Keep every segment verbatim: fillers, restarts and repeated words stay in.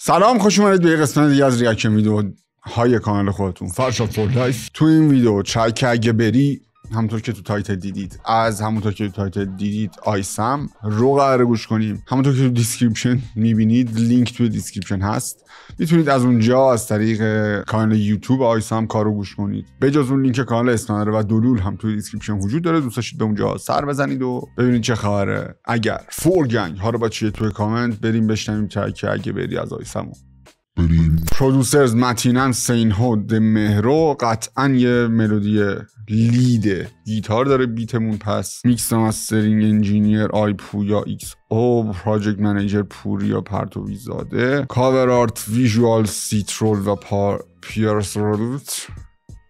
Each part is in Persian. سلام، خوش اومدید به یه قسمت دیگه از ریاکشن ویدیو های کانال خودتون فرشاد فور لایف. تو این ویدیو چک که اگه بری همونطور که تو تایتل دیدید از همونطور که تو تایتل دیدید آیسم رو قراره گوش کنیم. همونطور که تو دیسکریپشن میبینید، لینک تو دیسکریپشن هست، میتونید از اونجا از طریق کانال یوتیوب آیسم کارو گوش کنید. بجز اون لینک کانال اسنانر و دولول هم تو دیسکریپشن وجود داره، دوست داشتید به اونجا سر بزنید و ببینید چه خبره. اگر فور گنگ ها رو با چیه تو کامنت بریم بشنویم چه اگه بری از آیسم. پرودوسرز متینن سینهو د مهرو قطعا یه ملودی لیده گیتار داره بیتمون. پس میکس مسترینگ انجینیر آی پویا ایکس او، پراجکت منیجر پوریا پرتویزاده، کاور آرت ویژوال سیترول و پیارس رولت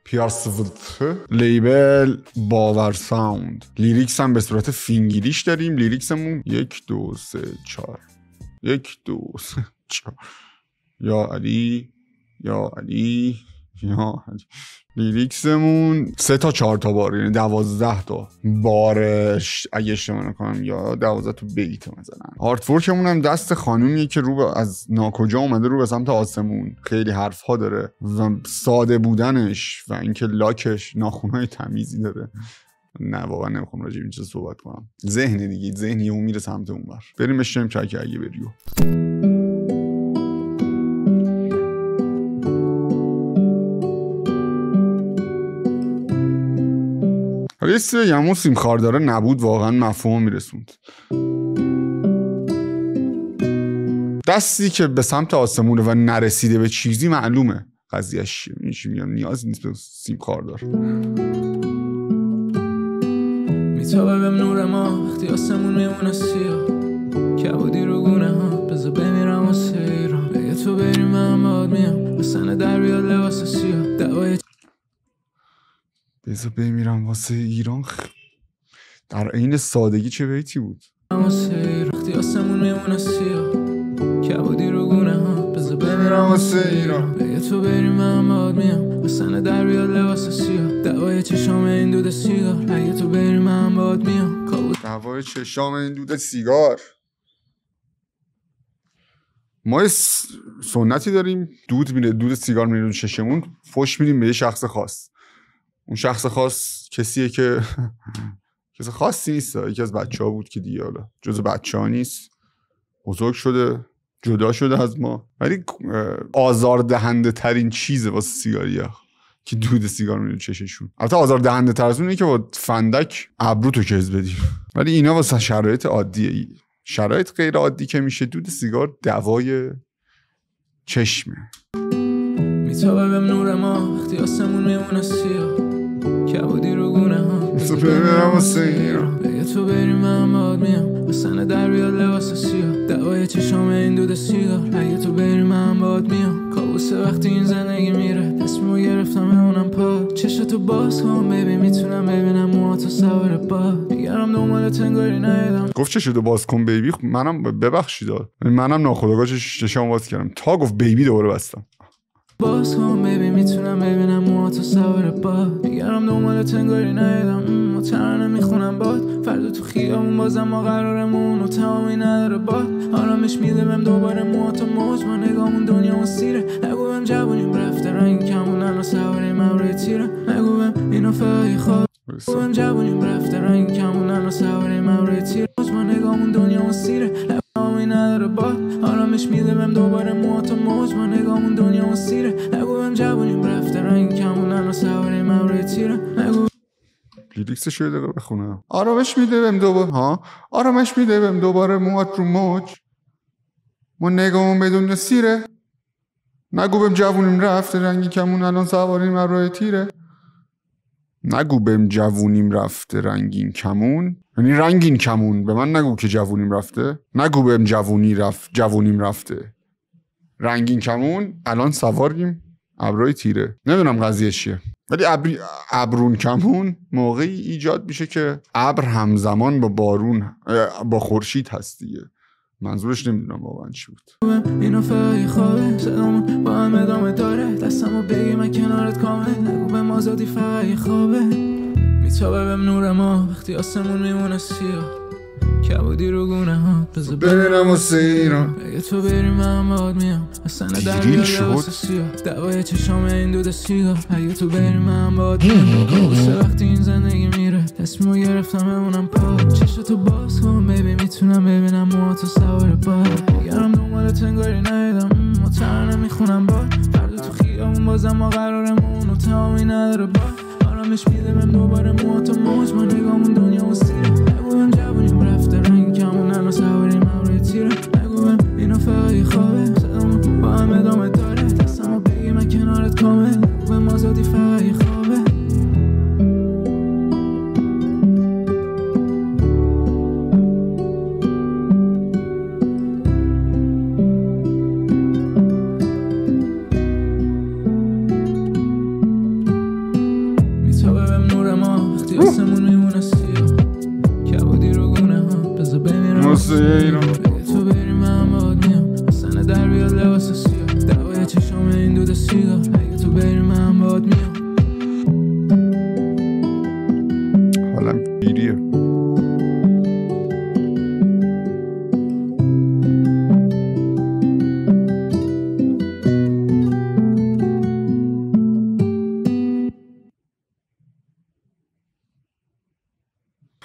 پیارس رولت، لیبل باور ساوند. لیریکس هم به صورت فینگلیش داریم. لیریکسمون یک دو سه چار یک دو سه چار یا علی یا علی یا علی. لیریکسمون سه تا چهار تا بار، یعنی دوازده تا بارش اگه اشتباه نکنم، یا دوازده تا بیت مثلا. آرت ورکمون هم دست خانومیه که رو از ناکجا اومده رو به سمت آسمون. خیلی حرف ها داره و ساده بودنش و اینکه لاکش ناخونهای تمیزی داره. نه واقعا نمیخوام راجع به این چیزا صحبت کنم. ذهن دیگه ذهنی اون میره سمت اونور. بریم بشیم چک اگه بریو. لیسته یمون سیم خارداره نبود، واقعا مفهوم میرسوند. دستی که به سمت آسمونه و نرسیده به چیزی معلومه قضیهش. میشه میگم نیازی نیست به سیم خاردار. میتابه بهم نور ما وقتی آسمون میمونه سیاه، کبودی رو گونه ها بذار بمیرم و سیرم. بگه تو بریم من باد میام بسنه در بیاد لباس سیاه دوای بذار بمیرم واسه ایران. خ... در عین سادگی چه بیتی بود. وقتی آسمون میمونه سیاه، کبودی رو گونه ها بذار بمیرم واسه ایران. بگه تو بریم من باد میام واسه در بیاد لباس سیاه دوای چشام این دود سیگار. بگه تو بریم من باد میام دوای چشام این دود سیگار. ما یه سنتی داریم، دود میره دود سیگار میره چشمون، فش میدیم به یه شخص خاص. اون شخص خاص کسیه که کسی خاصی نیست، یکی از بچه ها بود که دیگه حالا جز بچه ها نیست، بزرگ شده، جدا شده از ما. ولی آزاردهنده ترین چیزه واسه سیگاریا که دود سیگار میره چششون. البته آزاردهنده تر از اونه که با فندک ابرو تو کز بدیم، ولی اینا واسه شرایط عادیه. شرایط غیر عادی که میشه دود سیگار دوای چشمه. میتابه بهم نور ما وقتی آسمون میمونه سیاه، کبودی رو گونه ها بذار بمیرم واسه ایران. بگه تو بریم من باد میام واسه در بیاد لباس سیاه دوای چشام این دود سیگار. بگه تو بریم من باد میام کابوسه وقتی این زندگی میره. تصمیمو گرفتم بمونم پا چشتو باز کن ببین میتونم ببینم موهاتو سوار پا دیگرم دنبال تنگاری نیدم. گفت چشتو باز کن بیبی، منم ببخشید منم ناخودآگاه چشام باز کردم تا گفت بیبی دوباره بستم. باز کن بیبی میتونم ببینم موهاتو سوار باد دیگرم دنبال تنگاری نیدم. و ترانه میخونم باد فردا تو خیابون بازم ما قرارمون و تمامی نداره باد. آرامش میده بهم دوباره موهاتو موج ما نگامون دنیا و سیره. نگو بهم جوانیم رفته رنگ کمونن و سواره من روی تیره. نگو بهم اینو فای خواب نگو بهم جوانیم رفته رنگ کمونن و سواره من روی تیره. موج ما نگامون دنیا و سیره تمامی نداره باد. آرامش میده بهم دوباره موهاتو موج ما نگامون دنیا و سیره. نگو بهم جوانیم رفته رنگ کمونن و سواره من روی تیره. نگو لیریکس شده بخونم. آرامش میده بهم دوباره ها آرامش میده بهم دوباره موات رو موج ما نگامون بدون سیره. نگو بهم جوونیم رفته رنگی کمون الان سواریم بر روی تیره. نگو بهم جوونیم رفته رنگین کمون، یعنی رنگین کمون به من نگو که جوونیم رفته. نگو بهم جوونی رفت جوونیم رفته رنگین کمون الان سواریم ابروی تیره. نمیدونم قضیه چیه، ولی ابر... ابرون کمون موقعی ایجاد میشه که ابر همزمان با بارون با خورشید هست دیگه. منظورش نمیدونم واقعا چی بود. اینو فای خوابه صدامون با هم ادامه داره دستمو بگی من کنارت کامل. نگو بهم آزادی فای خوابه میتابه بهم نور ما وقتی آسمون میمونه سیاه، کبودی رو گونه ها بذار برینم و سیرم اگه تو بریم من باد میام اصلا دریا لباس سیاه دوای چشام این دود سیگار اگه تو بریم من باد میام سه وقتی این زندگی میره اسمو گرفتم امونم پا چشتو باز کن بیبی میتونم ببینم مواتو سوار باد اگرم دنبال تنگاری نهیدم مطمئنم میخونم باد فردا تو خیامون بازم ما قرارمون و تمامی نداره باد آرامش میده بهم دوباره مواتو موج ما نگامون دنیا و سیره نگو بهم جوانیم رفته رنگ کمون همه سواریم هم روی تیره نگو بهم اینا فقای خوابه صدامون با هم ادامه داره دستمو بگی من کنارت کامل نگو بهم آزادی فقای خوابه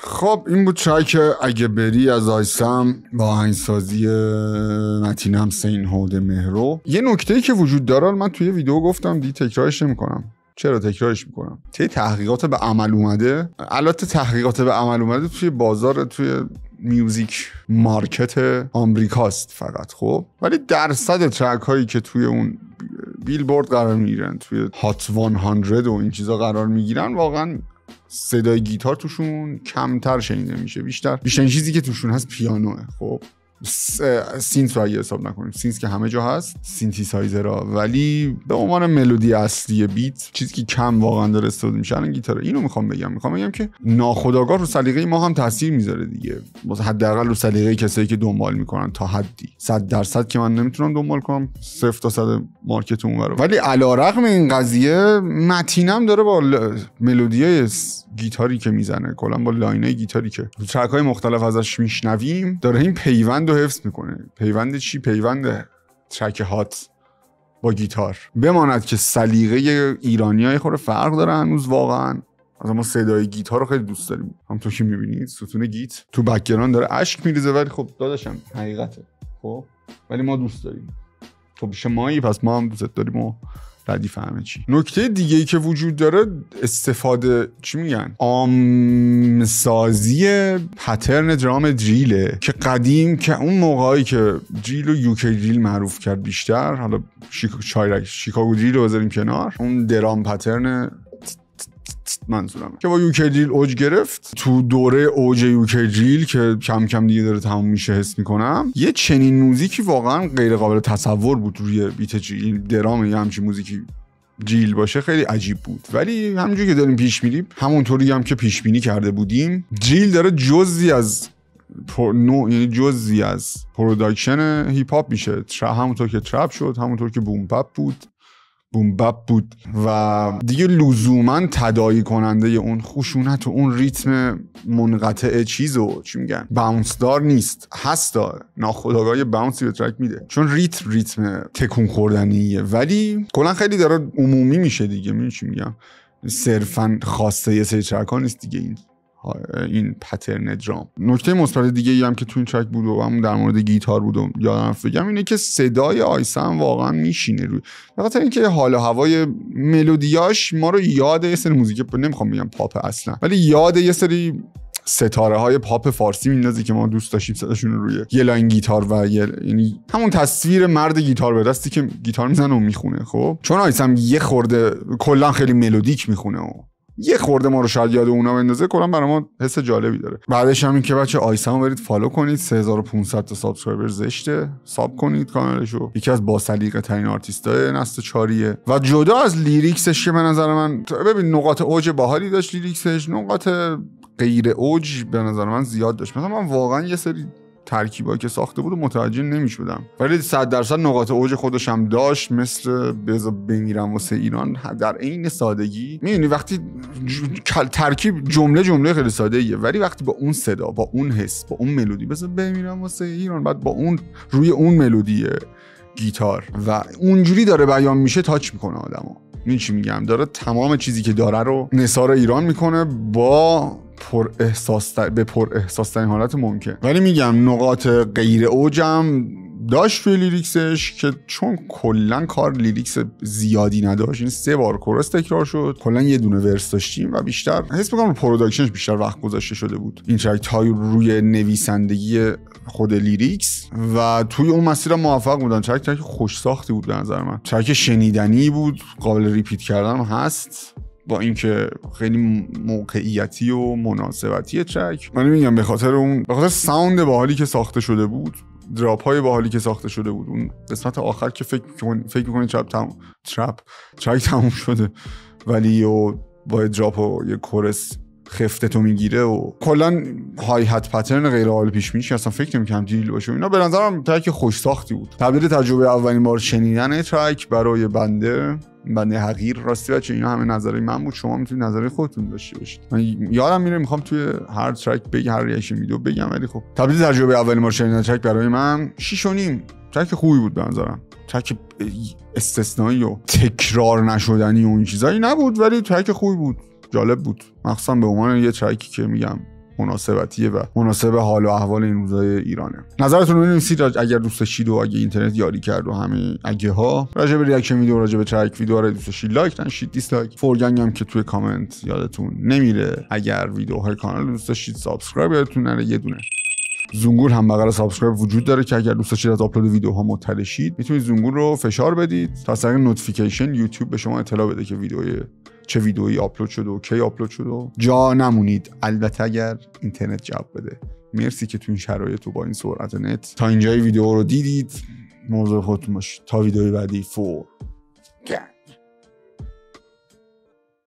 خب این بود چای که اگه بری از آیسم با آهنگسازی متینم سین هود مهرو. یه نکته‌ای که وجود داره من توی ویدیو گفتم دیگه تکرارش نمی‌کنم. چرا تکرارش میکنم؟ تی تحقیقات به عمل اومده، البته تحقیقات به عمل اومده توی بازار توی میوزیک مارکت آمریکاست فقط. خب ولی درصد ترک هایی که توی اون بیلبورد قرار میگیرن، توی هات صد و این چیزا قرار میگیرن، واقعا صدای گیتار توشون کمتر شنیده میشه. بیشتر بیشتر چیزی که توشون هست پیانوه. خب سینت رو اگه حساب نکنیم، سینت که همه جا هست، سینتی سایزرها، ولی به عنوان ملودی اصلی بیت چیزی که کم واقعا داره استفاده میشه الان گیتار. اینو میخوام بگم، میخوام بگم که ناخودآگاه رو سلیقه ما هم تاثیر میذاره دیگه، حداقل رو سلیقه کسایی که دنبال میکنن تا حدی. صد درصد که من نمیتونم دنبال کنم، صفر تا صد مارکت اونورا، ولی علیرغم این قضیه متینم داره با ملودیای گیتاری که میزنه، کلا با لاینای گیتاری که ترک‌های مختلف ازش میشنویم، داره این پیوند رو حفظ میکنه. پیوند چی؟ پیوند ترک هات با گیتار. بماند که سلیقه ایرانی‌ها خود فرق داره هنوز واقعا. از ما صدای گیتار رو خیلی دوست داریم، همونطور که میبینید ستون گیت تو بک‌گراند داره اشک میریزه، ولی خب داداشم حقیقته. خب ولی ما دوست داریم، تو بیش مایی، پس ما هم دوست داریم و ردیف همه چی. نکته دیگه ای که وجود داره استفاده چی میگن؟ عام‌سازی پترن درام دریله که قدیم، که اون موقعی که دریل و یو کی دریل معروف کرد بیشتر، حالا شیکاگو شیکاگو دریل رو بذاریم کنار، اون درام پترن منظورم که با یوکی دریل اوج گرفت تو دوره اوج یوکی دریل که کم کم دیگه داره تموم میشه حس میکنم، یه چنین موزیکی واقعا غیر قابل تصور بود روی بیت دریل. درام یه همچین موزیکی دریل باشه خیلی عجیب بود، ولی همونجوری که داریم پیش میریم، همونطوری هم که پیش بینی کرده بودیم، دریل داره جزئی از پر... نو... یعنی جزئی از پروداکشن هیپ هاپ میشه. ترپ همونطور که ترپ شد، همونطور که بوم بپ بود بوم بپ بود، و دیگه لزوما تداعی کننده اون خشونت و اون ریتم منقطع چیزو چی میگن باونس دار نیست. هستا ناخودآگاه یه باونسی به ترک میده، چون ریتم ریتم تکون خوردنیه، ولی کلا خیلی داره عمومی میشه دیگه. من چی میگم، صرفا خاصه یه سری ترک‌ها نیست دیگه این این پترن درام. نکته مثبت دیگه ای هم که تو این ترک بود و همون در مورد گیتار بود یادم بگم، اینه که صدای آیسم واقعا میشینه روی، به خاطر اینکه حال و هوای ملودیاش ما رو یاد یه سری موزیک، نمیخوام بگم پاپ اصلا، ولی یاد یه سری ستاره های پاپ فارسی میندازه که ما دوست داشتیم صداشون رو روی یه لاین گیتار و یه ل... یعنی همون تصویر مرد گیتار به دستی که گیتار میزنه و میخونه. خب چون آیسم یه خورده کلا خیلی ملودیک میخونه و یه خورده ما رو شاید یاد اونا بندازه، کلا برای ما حس جالبی داره. بعدش هم این که بچه آیسمو برید فالو کنید، سه هزار و پانصد تا سابسکرایبر زشته، ساب کنید کانالشو. یکی از با سلیقه ترین آرتیستای نسل چاریه، و جدا از لیریکسش که به نظر من ببین نقاط اوج باحالی داشت لیریکسش، نقاط غیر اوج به نظر من زیاد داشت. مثلا من واقعا یه سری ترکیبایی که ساخته بود و متوجه نمیشدم، ولی صد درصد نقاط اوج خودش هم داشت، مثل بزا بمیرم واسه ایران. در عین سادگی میبینی وقتی ج... ترکیب جمله جمله خیلی ساده ایه، ولی وقتی با اون صدا، با اون حس، با اون ملودی، بزا بمیرم واسه ایران، بعد با اون روی اون ملودیه گیتار و اونجوری داره بیان میشه، تاچ میکنه آدمو. این چی میگم، داره تمام چیزی که داره رو نثار ایران میکنه با پر احساس تر... به پر احساس ترین حالت ممکن. ولی میگم نقاط غیر اوجم داشت توی لیریکسش، که چون کلا کار لیریکس زیادی نداشت، این سه بار کورس تکرار شد، کلا یه دونه ورس داشتیم و بیشتر حس می‌کنم رو پروداکشنش بیشتر وقت گذاشته شده بود. این ترک های روی نویسندگی خود لیریکس و توی اون مسیر موفق بودن. ترک ترک خوش ساختی بود به نظر من، ترک شنیدنی بود، قابل ریپیت کردن هست، با اینکه خیلی موقعیتی و مناسبتی ترک. من میگم به خاطر اون، به خاطر ساوند باحالی که ساخته شده بود، دراپ های باحالی که ساخته شده بود، اون قسمت آخر که فکر فکر می‌کنی ترپ تموم ترپ ترک تموم شده، ولی و با دراپ و یه کورس خفته تو میگیره و کلا های هت پترن غیر قابل پیش بینی که اصلا فکر نمی‌کردم دیل باشه. اینا به نظرم ترک خوش ساختی بود. تبدیل تجربه اولین بار شنیدن ترک برای بنده بنده حقیر، راستی بچه اینا همه نظری من بود، شما میتونید نظری خودتون داشته باشید. من یادم میره میخوام توی هر ترک بگی، هر ریاکشن ویدیو بگم، ولی خب تبدیل تجربه اولین بار شنیدن ترک برای من شش و نیم. ترک خوبی بود به نظرم، ترک استثنایی و تکرار نشدنی و این چیزایی نبود، ولی ترک خوبی بود، جالب بود، مخصوصا به عنوان یه ترکی که میگم مناسبتیه و مناسب حال و احوال این روزای ایرانه. نظرتون رو بنویسید اگر دوست داشتید و اگه اینترنت یاری کرد و همه اگه ها راجع به ریاکشن ویدیو، راجع به ترک ویدیو رو دوست داشتید لایک نشید، دیسلایک فورگنگ هم که توی کامنت یادتون نمیره. اگر ویدیوهای کانال دوست داشتید سابسکرایب یادتون نره، یه دونه زنگول هم بغل سابسکرایب وجود داره که اگر دوست داشتید از آپلود ویدیوها مطلع شید، میتونید زنگول رو فشار بدید تا از طریق نوتیفیکیشن یوتیوب به شما اطلاع بده که ویدیوی چه ویدئویی آپلود شده و کی آپلود شده. جا نمونید، البته اگر اینترنت جواب بده. مرسی که تو این شرایط و با این سرعت نت تا اینجای ویدیو رو دیدید. موضوع خودتون باشید. تا ویدئوی بعدی. فور